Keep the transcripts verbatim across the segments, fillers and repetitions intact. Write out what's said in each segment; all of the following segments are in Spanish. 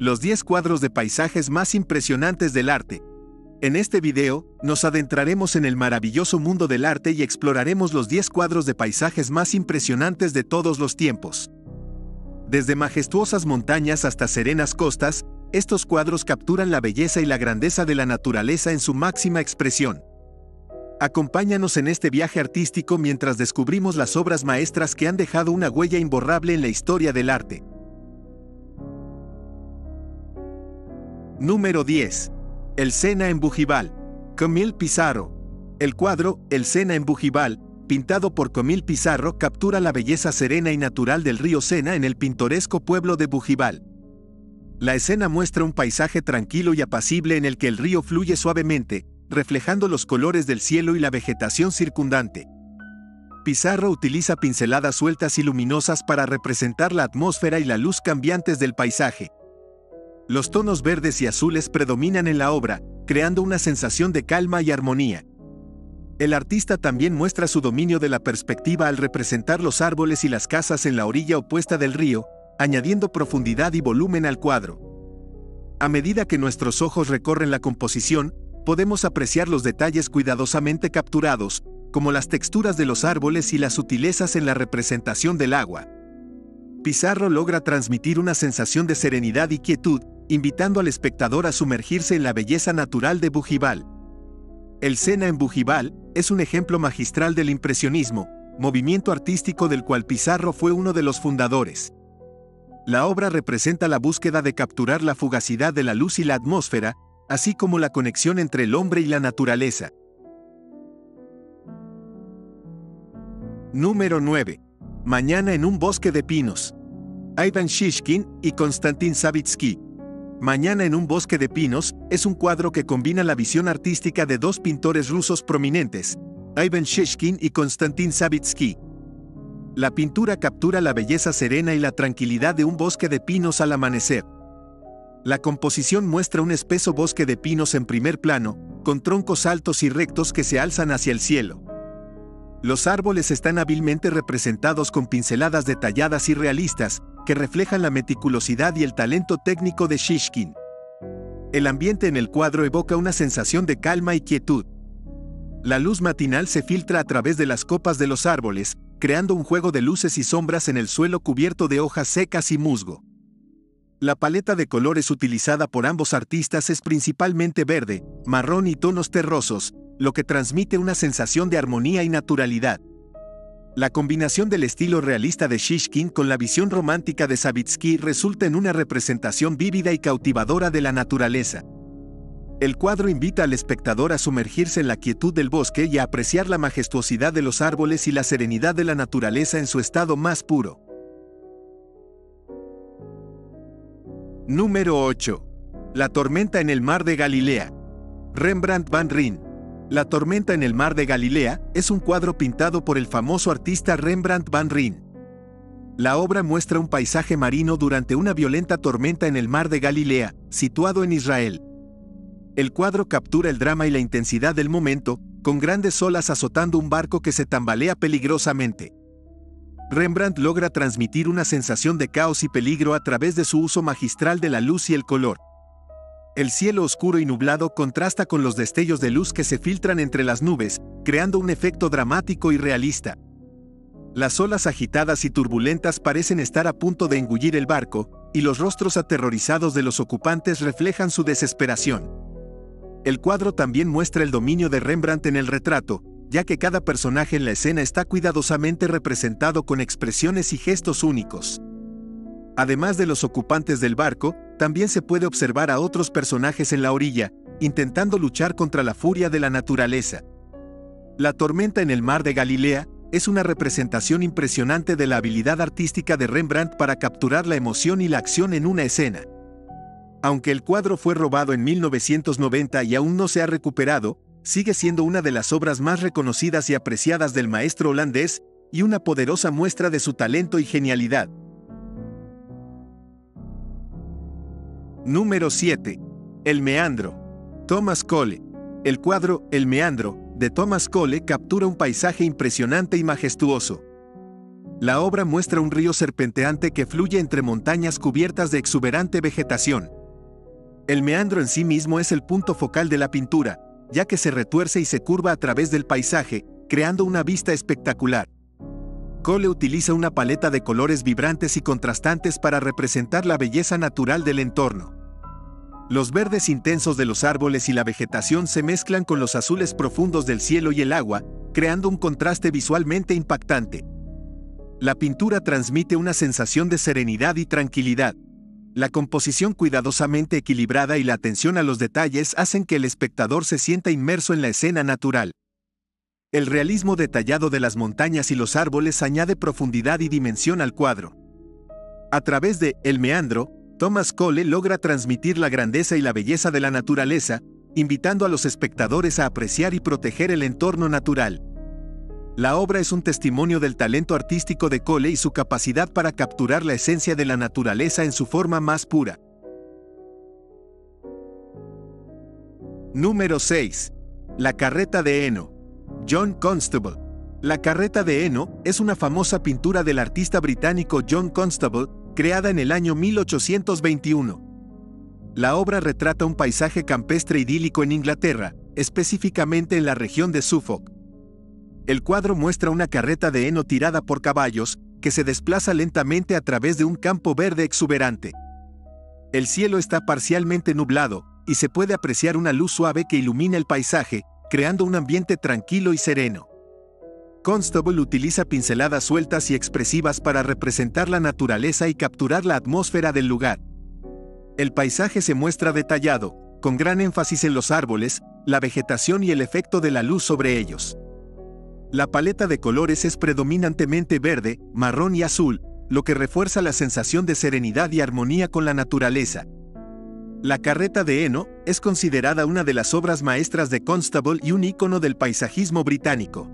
Los diez cuadros de paisajes más impresionantes del arte. En este video, nos adentraremos en el maravilloso mundo del arte y exploraremos los diez cuadros de paisajes más impresionantes de todos los tiempos. Desde majestuosas montañas hasta serenas costas, estos cuadros capturan la belleza y la grandeza de la naturaleza en su máxima expresión. Acompáñanos en este viaje artístico mientras descubrimos las obras maestras que han dejado una huella imborrable en la historia del arte. Número diez. El Sena en Bujibal. Camille Pissarro. El cuadro, El Sena en Bujibal, pintado por Camille Pissarro, captura la belleza serena y natural del río Sena en el pintoresco pueblo de Bujibal. La escena muestra un paisaje tranquilo y apacible en el que el río fluye suavemente, reflejando los colores del cielo y la vegetación circundante. Pissarro utiliza pinceladas sueltas y luminosas para representar la atmósfera y la luz cambiantes del paisaje. Los tonos verdes y azules predominan en la obra, creando una sensación de calma y armonía. El artista también muestra su dominio de la perspectiva al representar los árboles y las casas en la orilla opuesta del río, añadiendo profundidad y volumen al cuadro. A medida que nuestros ojos recorren la composición, podemos apreciar los detalles cuidadosamente capturados, como las texturas de los árboles y las sutilezas en la representación del agua. Pissarro logra transmitir una sensación de serenidad y quietud, invitando al espectador a sumergirse en la belleza natural de Bujibal. El Sena en Bujibal es un ejemplo magistral del impresionismo, movimiento artístico del cual Pissarro fue uno de los fundadores. La obra representa la búsqueda de capturar la fugacidad de la luz y la atmósfera, así como la conexión entre el hombre y la naturaleza. Número nueve. Mañana en un bosque de pinos. Ivan Shishkin y Konstantin Savitsky. Mañana en un bosque de pinos es un cuadro que combina la visión artística de dos pintores rusos prominentes, Ivan Shishkin y Konstantin Savitsky. La pintura captura la belleza serena y la tranquilidad de un bosque de pinos al amanecer. La composición muestra un espeso bosque de pinos en primer plano, con troncos altos y rectos que se alzan hacia el cielo. Los árboles están hábilmente representados con pinceladas detalladas y realistas, que reflejan la meticulosidad y el talento técnico de Shishkin. El ambiente en el cuadro evoca una sensación de calma y quietud. La luz matinal se filtra a través de las copas de los árboles, creando un juego de luces y sombras en el suelo cubierto de hojas secas y musgo. La paleta de colores utilizada por ambos artistas es principalmente verde, marrón y tonos terrosos, lo que transmite una sensación de armonía y naturalidad. La combinación del estilo realista de Shishkin con la visión romántica de Savitsky resulta en una representación vívida y cautivadora de la naturaleza. El cuadro invita al espectador a sumergirse en la quietud del bosque y a apreciar la majestuosidad de los árboles y la serenidad de la naturaleza en su estado más puro. Número ocho. La tormenta en el mar de Galilea. Rembrandt van Rijn. La tormenta en el mar de Galilea es un cuadro pintado por el famoso artista Rembrandt van Rijn. La obra muestra un paisaje marino durante una violenta tormenta en el mar de Galilea, situado en Israel. El cuadro captura el drama y la intensidad del momento, con grandes olas azotando un barco que se tambalea peligrosamente. Rembrandt logra transmitir una sensación de caos y peligro a través de su uso magistral de la luz y el color. El cielo oscuro y nublado contrasta con los destellos de luz que se filtran entre las nubes, creando un efecto dramático y realista. Las olas agitadas y turbulentas parecen estar a punto de engullir el barco, y los rostros aterrorizados de los ocupantes reflejan su desesperación. El cuadro también muestra el dominio de Rembrandt en el retrato, ya que cada personaje en la escena está cuidadosamente representado con expresiones y gestos únicos. Además de los ocupantes del barco, también se puede observar a otros personajes en la orilla, intentando luchar contra la furia de la naturaleza. La tormenta en el mar de Galilea es una representación impresionante de la habilidad artística de Rembrandt para capturar la emoción y la acción en una escena. Aunque el cuadro fue robado en mil novecientos noventa y aún no se ha recuperado, sigue siendo una de las obras más reconocidas y apreciadas del maestro holandés, y una poderosa muestra de su talento y genialidad. Número siete. El Meandro. Thomas Cole. El cuadro, El Meandro, de Thomas Cole captura un paisaje impresionante y majestuoso. La obra muestra un río serpenteante que fluye entre montañas cubiertas de exuberante vegetación. El meandro en sí mismo es el punto focal de la pintura, ya que se retuerce y se curva a través del paisaje, creando una vista espectacular. Cole utiliza una paleta de colores vibrantes y contrastantes para representar la belleza natural del entorno. Los verdes intensos de los árboles y la vegetación se mezclan con los azules profundos del cielo y el agua, creando un contraste visualmente impactante. La pintura transmite una sensación de serenidad y tranquilidad. La composición cuidadosamente equilibrada y la atención a los detalles hacen que el espectador se sienta inmerso en la escena natural. El realismo detallado de las montañas y los árboles añade profundidad y dimensión al cuadro. A través de El meandro, Thomas Cole logra transmitir la grandeza y la belleza de la naturaleza, invitando a los espectadores a apreciar y proteger el entorno natural. La obra es un testimonio del talento artístico de Cole y su capacidad para capturar la esencia de la naturaleza en su forma más pura. Número seis. La carreta de heno. John Constable. La carreta de heno es una famosa pintura del artista británico John Constable, creada en el año mil ochocientos veintiuno. La obra retrata un paisaje campestre idílico en Inglaterra, específicamente en la región de Suffolk. El cuadro muestra una carreta de heno tirada por caballos, que se desplaza lentamente a través de un campo verde exuberante. El cielo está parcialmente nublado, y se puede apreciar una luz suave que ilumina el paisaje, creando un ambiente tranquilo y sereno. Constable utiliza pinceladas sueltas y expresivas para representar la naturaleza y capturar la atmósfera del lugar. El paisaje se muestra detallado, con gran énfasis en los árboles, la vegetación y el efecto de la luz sobre ellos. La paleta de colores es predominantemente verde, marrón y azul, lo que refuerza la sensación de serenidad y armonía con la naturaleza. La carreta de heno es considerada una de las obras maestras de Constable y un ícono del paisajismo británico.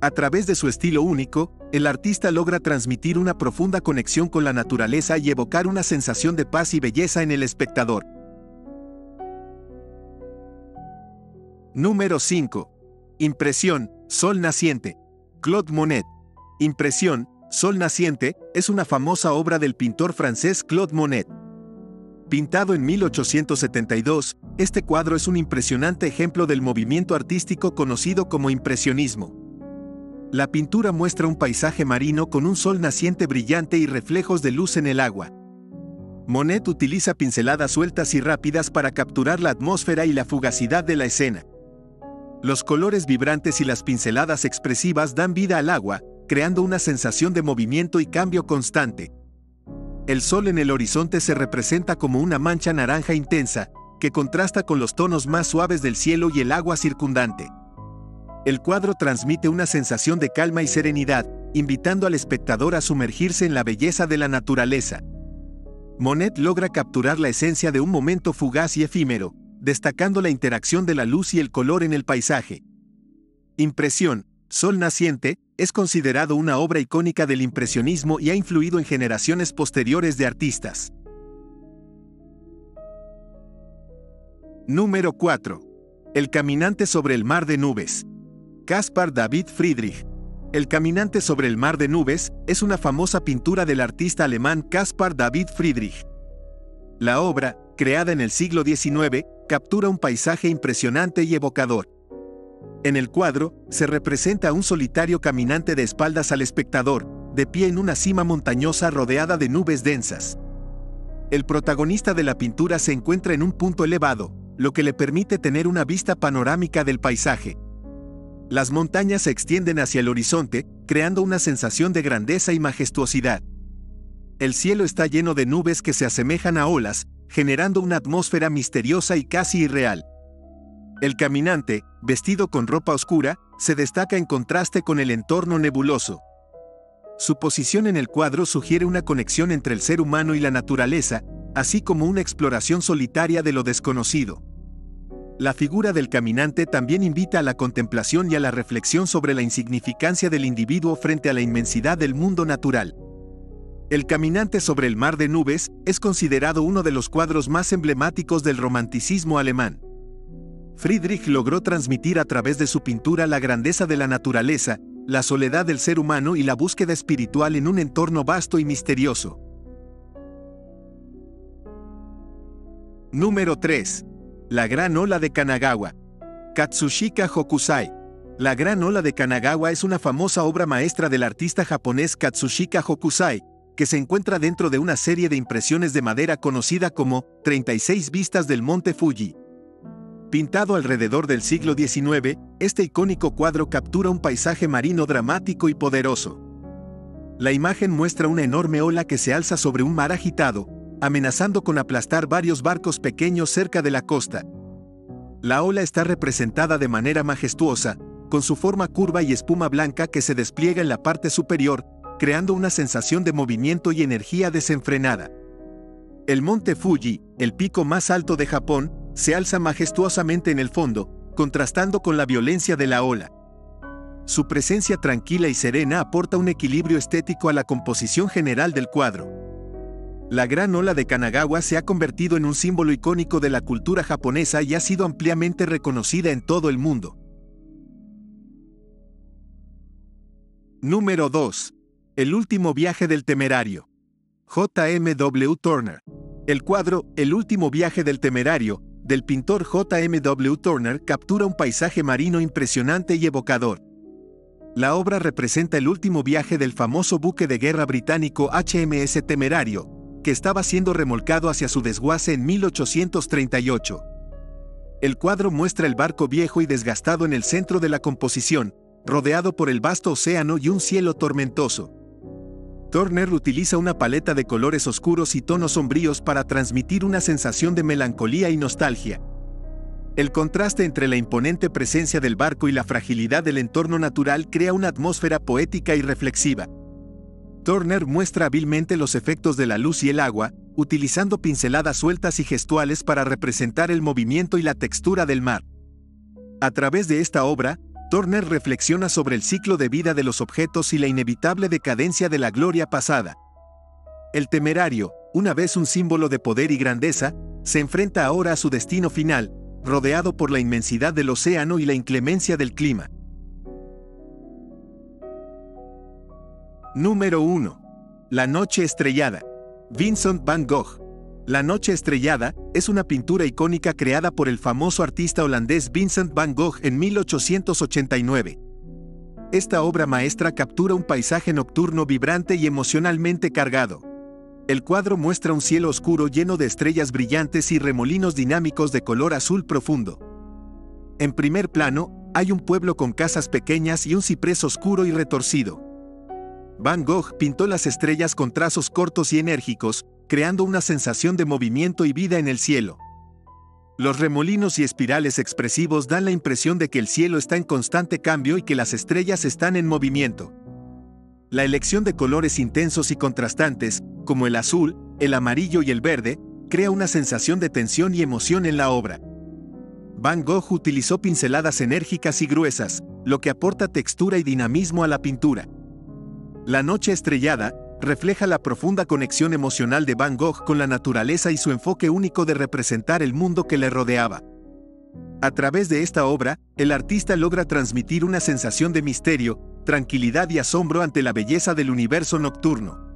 A través de su estilo único, el artista logra transmitir una profunda conexión con la naturaleza y evocar una sensación de paz y belleza en el espectador. Número cinco. Impresión, Sol naciente. Claude Monet. Impresión, Sol naciente, es una famosa obra del pintor francés Claude Monet. Pintado en mil ochocientos setenta y dos, este cuadro es un impresionante ejemplo del movimiento artístico conocido como impresionismo. La pintura muestra un paisaje marino con un sol naciente brillante y reflejos de luz en el agua. Monet utiliza pinceladas sueltas y rápidas para capturar la atmósfera y la fugacidad de la escena. Los colores vibrantes y las pinceladas expresivas dan vida al agua, creando una sensación de movimiento y cambio constante. El sol en el horizonte se representa como una mancha naranja intensa, que contrasta con los tonos más suaves del cielo y el agua circundante. El cuadro transmite una sensación de calma y serenidad, invitando al espectador a sumergirse en la belleza de la naturaleza. Monet logra capturar la esencia de un momento fugaz y efímero, destacando la interacción de la luz y el color en el paisaje. Impresión, Sol naciente, es considerado una obra icónica del impresionismo y ha influido en generaciones posteriores de artistas. Número cuatro. El caminante sobre el mar de nubes. Caspar David Friedrich. El caminante sobre el mar de nubes es una famosa pintura del artista alemán Caspar David Friedrich. La obra, creada en el siglo diecinueve, captura un paisaje impresionante y evocador. En el cuadro, se representa a un solitario caminante de espaldas al espectador, de pie en una cima montañosa rodeada de nubes densas. El protagonista de la pintura se encuentra en un punto elevado, lo que le permite tener una vista panorámica del paisaje. Las montañas se extienden hacia el horizonte, creando una sensación de grandeza y majestuosidad. El cielo está lleno de nubes que se asemejan a olas, generando una atmósfera misteriosa y casi irreal. El caminante, vestido con ropa oscura, se destaca en contraste con el entorno nebuloso. Su posición en el cuadro sugiere una conexión entre el ser humano y la naturaleza, así como una exploración solitaria de lo desconocido. La figura del caminante también invita a la contemplación y a la reflexión sobre la insignificancia del individuo frente a la inmensidad del mundo natural. El caminante sobre el mar de nubes es considerado uno de los cuadros más emblemáticos del romanticismo alemán. Friedrich logró transmitir a través de su pintura la grandeza de la naturaleza, La soledad del ser humano y la búsqueda espiritual en un entorno vasto y misterioso. Número tres. La gran ola de Kanagawa. Katsushika Hokusai. La gran ola de Kanagawa es una famosa obra maestra del artista japonés Katsushika Hokusai, que se encuentra dentro de una serie de impresiones de madera conocida como treinta y seis vistas del monte Fuji. Pintado alrededor del siglo diecinueve, este icónico cuadro captura un paisaje marino dramático y poderoso. La imagen muestra una enorme ola que se alza sobre un mar agitado, amenazando con aplastar varios barcos pequeños cerca de la costa. La ola está representada de manera majestuosa, con su forma curva y espuma blanca que se despliega en la parte superior, creando una sensación de movimiento y energía desenfrenada. El monte Fuji, el pico más alto de Japón, se alza majestuosamente en el fondo, contrastando con la violencia de la ola. Su presencia tranquila y serena aporta un equilibrio estético a la composición general del cuadro. La gran ola de Kanagawa se ha convertido en un símbolo icónico de la cultura japonesa y ha sido ampliamente reconocida en todo el mundo. Número dos. El último viaje del Temerario. J M W Turner. El cuadro, El último viaje del Temerario, del pintor J M W Turner, captura un paisaje marino impresionante y evocador. La obra representa el último viaje del famoso buque de guerra británico H M S Temerario, que estaba siendo remolcado hacia su desguace en mil ochocientos treinta y ocho. El cuadro muestra el barco viejo y desgastado en el centro de la composición, rodeado por el vasto océano y un cielo tormentoso. Turner utiliza una paleta de colores oscuros y tonos sombríos para transmitir una sensación de melancolía y nostalgia. El contraste entre la imponente presencia del barco y la fragilidad del entorno natural crea una atmósfera poética y reflexiva. Turner muestra hábilmente los efectos de la luz y el agua, utilizando pinceladas sueltas y gestuales para representar el movimiento y la textura del mar. A través de esta obra, Turner reflexiona sobre el ciclo de vida de los objetos y la inevitable decadencia de la gloria pasada. El Temerario, una vez un símbolo de poder y grandeza, se enfrenta ahora a su destino final, rodeado por la inmensidad del océano y la inclemencia del clima. Número uno. La noche estrellada. Vincent van Gogh. La noche estrellada es una pintura icónica creada por el famoso artista holandés Vincent van Gogh en mil ochocientos ochenta y nueve. Esta obra maestra captura un paisaje nocturno vibrante y emocionalmente cargado. El cuadro muestra un cielo oscuro lleno de estrellas brillantes y remolinos dinámicos de color azul profundo. En primer plano, hay un pueblo con casas pequeñas y un ciprés oscuro y retorcido. Van Gogh pintó las estrellas con trazos cortos y enérgicos, creando una sensación de movimiento y vida en el cielo. Los remolinos y espirales expresivos dan la impresión de que el cielo está en constante cambio y que las estrellas están en movimiento. La elección de colores intensos y contrastantes, como el azul, el amarillo y el verde, crea una sensación de tensión y emoción en la obra. Van Gogh utilizó pinceladas enérgicas y gruesas, lo que aporta textura y dinamismo a la pintura. La noche estrellada refleja la profunda conexión emocional de Van Gogh con la naturaleza y su enfoque único de representar el mundo que le rodeaba. A través de esta obra, el artista logra transmitir una sensación de misterio, tranquilidad y asombro ante la belleza del universo nocturno.